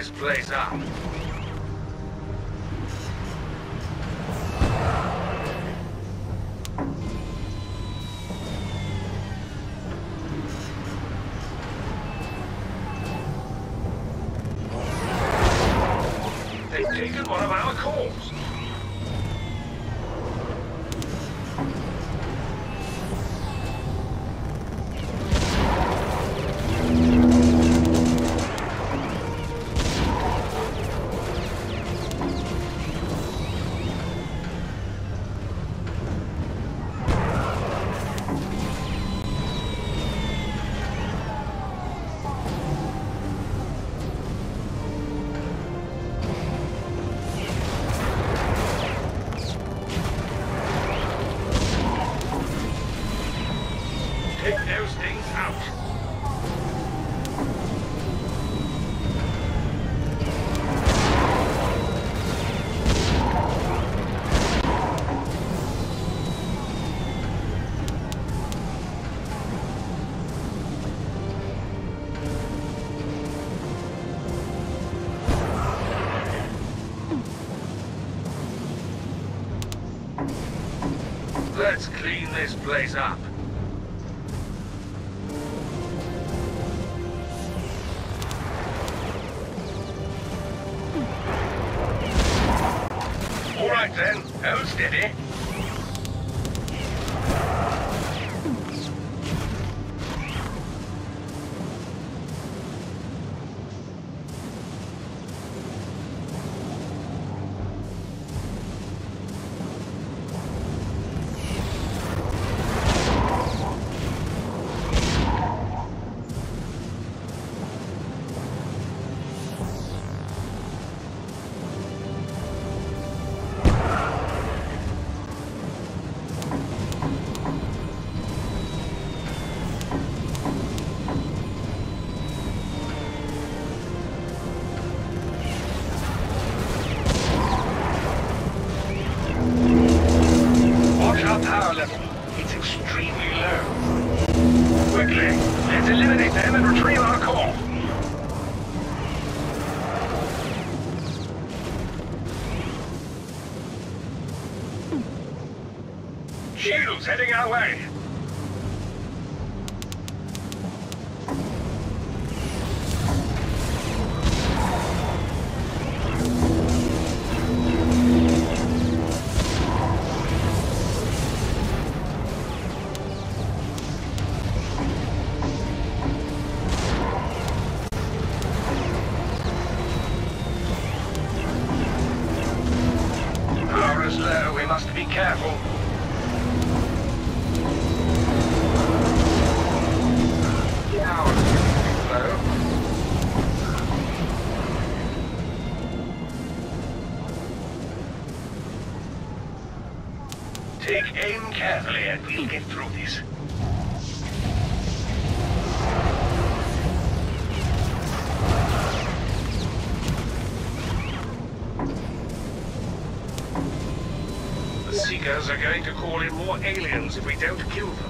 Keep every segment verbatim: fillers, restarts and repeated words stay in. this place up. They've taken one of our cores. Let's clean this place up. All right then, hold steady. Shields heading our way. Power is low, we must be careful. Take aim carefully and we'll get through this. The Seekers are going to call in more aliens if we don't kill them.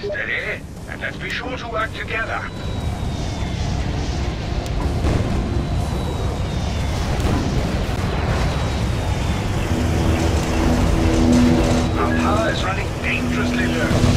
Steady, and let's be sure to work together. Our power is running dangerously low.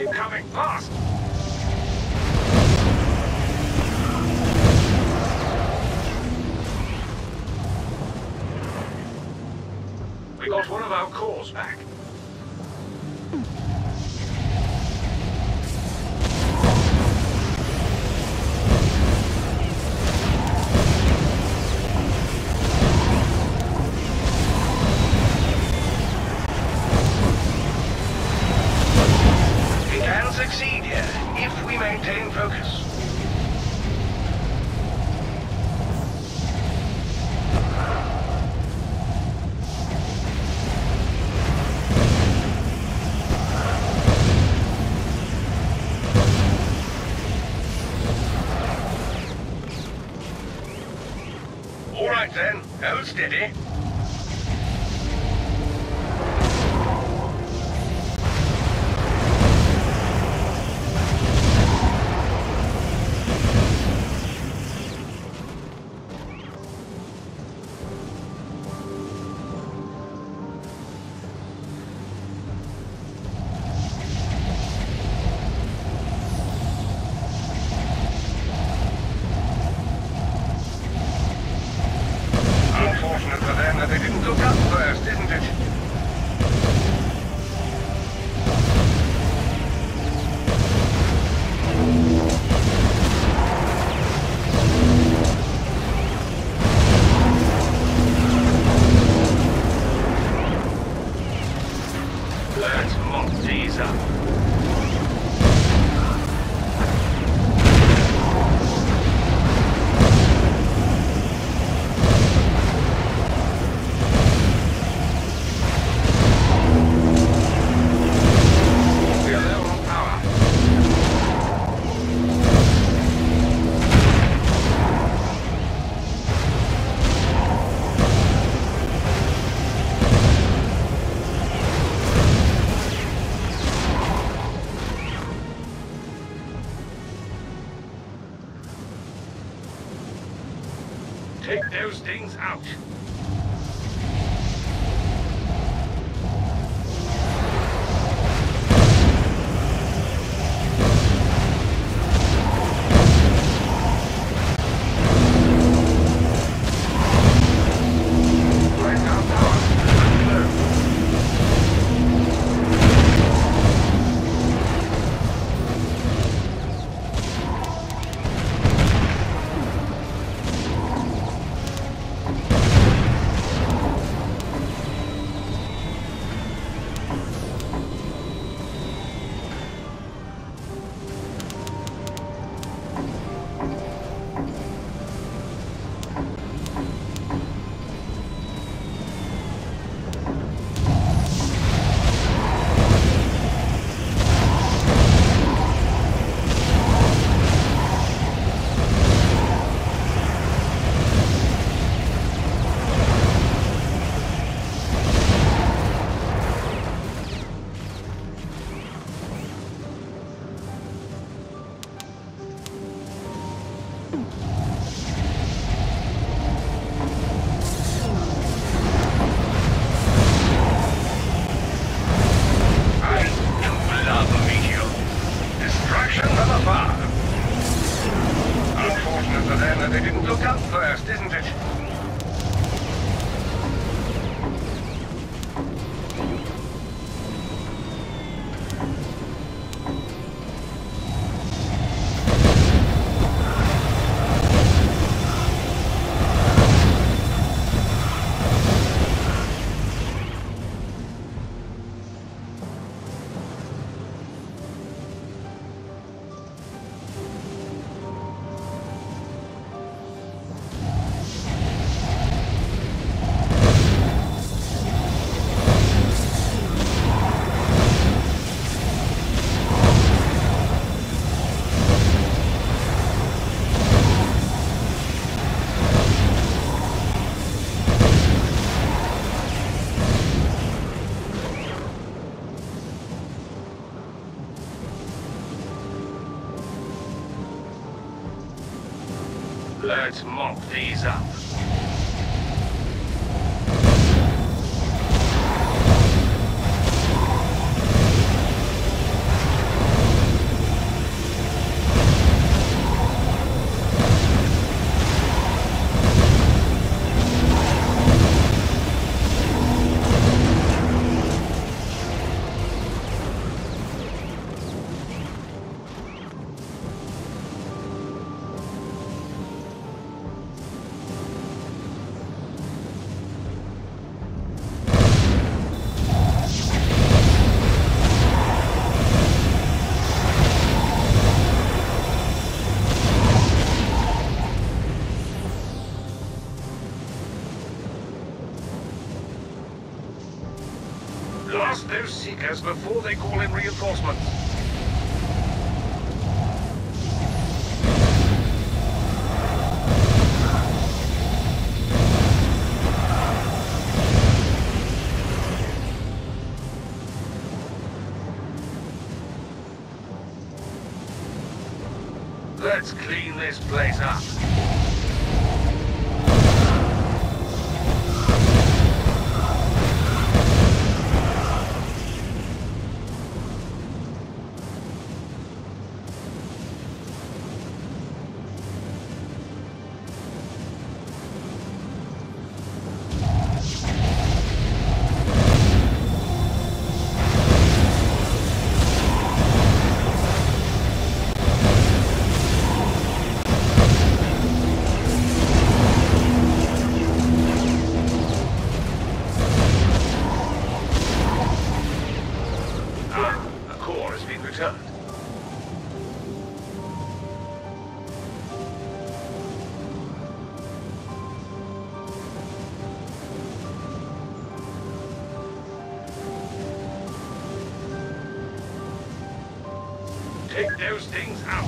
Incoming blast! We got one of our cores back. Then, hold steady. Take those things out. Let's mop these up. as before they call in reinforcements. Let's clean this place up. Take those things out.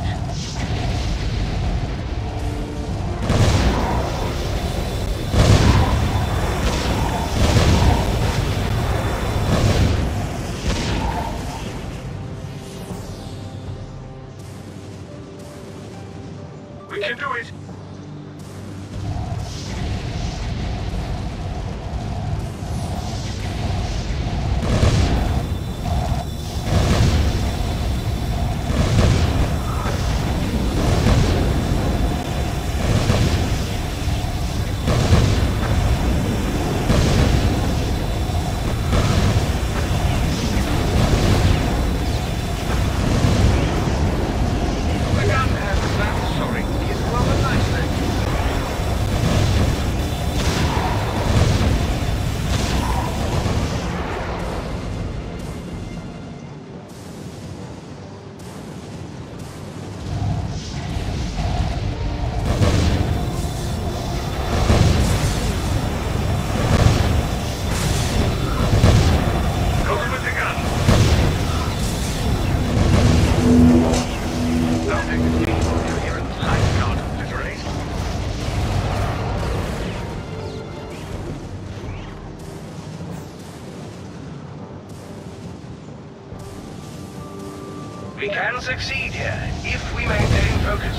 We can succeed here, if we maintain focus.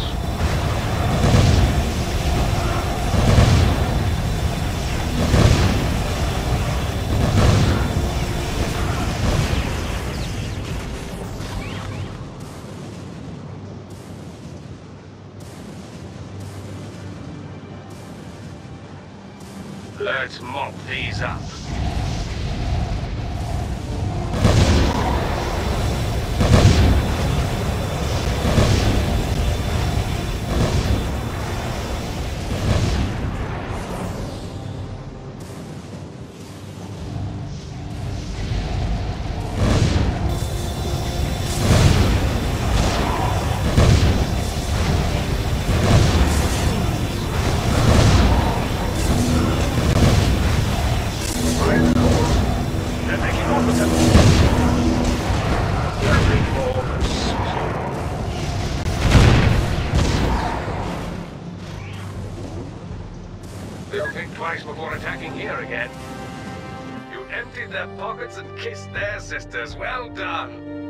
Let's mop these up. Here again. You emptied their pockets and kissed their sisters. Well done.